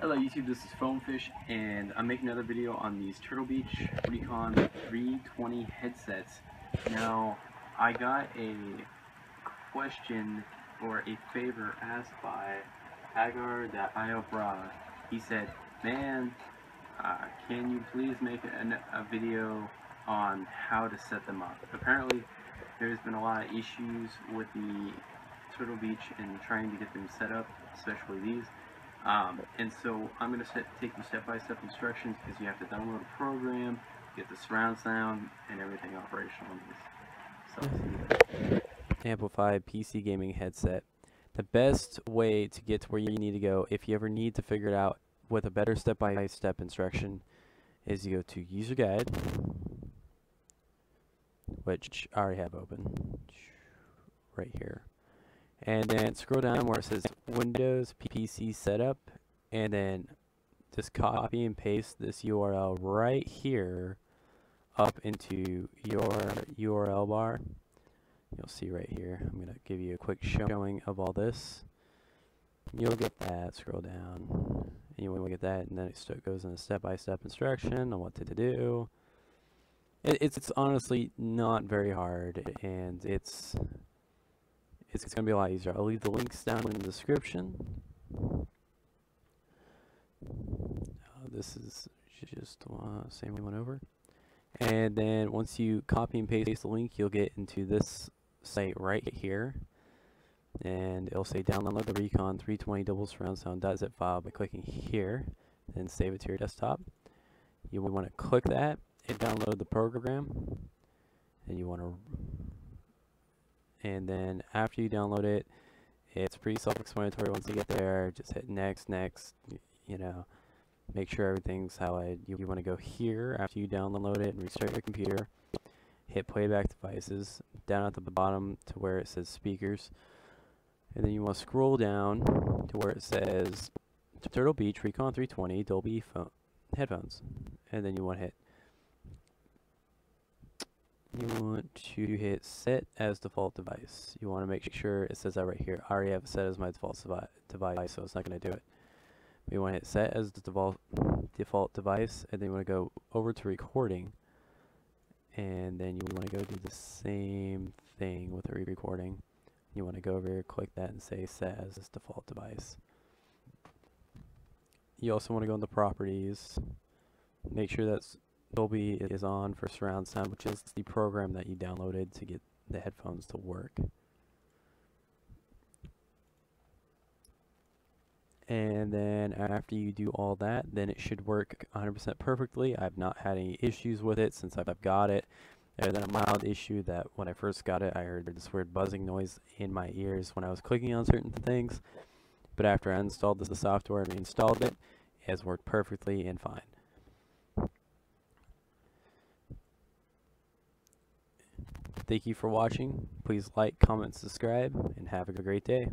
Hello YouTube, this is Foamfish, and I'm making another video on these Turtle Beach Recon 320 headsets. Now, I got a question or a favor asked by Agar.IOBRA. He said, man, can you please make a video on how to set them up? Apparently, there's been a lot of issues with the Turtle Beach and trying to get them set up, especially these. And so I'm going to take you step-by-step instructions, because you have to download a program, get the surround sound, and everything operational on this. So, amplified PC gaming headset. The best way to get to where you need to go, if you ever need to figure it out with a better step-by-step instruction, is you go to user guide, which I already have open right here. And then scroll down where it says Windows PC Setup, and then just copy and paste this URL right here up into your URL bar. You'll see right here. I'm going to give you a quick showing of all this. You'll get that. Scroll down. And you will get that, and then it goes in a step-by-step instruction on what to do. It's honestly not very hard, and it's going to be a lot easier. I'll leave the links down in the description. This is just same one over. And then once you copy and paste the link, you'll get into this site right here. And it'll say download the Recon 320 double surround sound .zip file by clicking here. Then save it to your desktop. You want to click that and download the program. And you want to... And then after you download it, it's pretty self-explanatory. Once you get there, just hit next, next, you know, make sure everything's how you want to go here. After you download it and restart your computer, hit playback devices down at the bottom to where it says speakers. And then you want to scroll down to where it says Turtle Beach Recon 320 Dolby headphones. And then you want to hit set as default device. You want to make sure it says that right here. I already have it set as my default device, so it's not going to do it. We want to hit set as the default device, and then you want to go over to recording, and then you want to go do the same thing with the recording. You want to go over here, click that, and say set as this default device. You also want to go into properties, make sure that's Dolby is on for surround sound, which is the program that you downloaded to get the headphones to work. And then after you do all that, then it should work 100% perfectly. I've not had any issues with it since I've got it. There's a mild issue that when I first got it, I heard this weird buzzing noise in my ears when I was clicking on certain things. But after I installed the software and reinstalled it, it has worked perfectly and fine. Thank you for watching. Please like, comment, subscribe, and have a great day.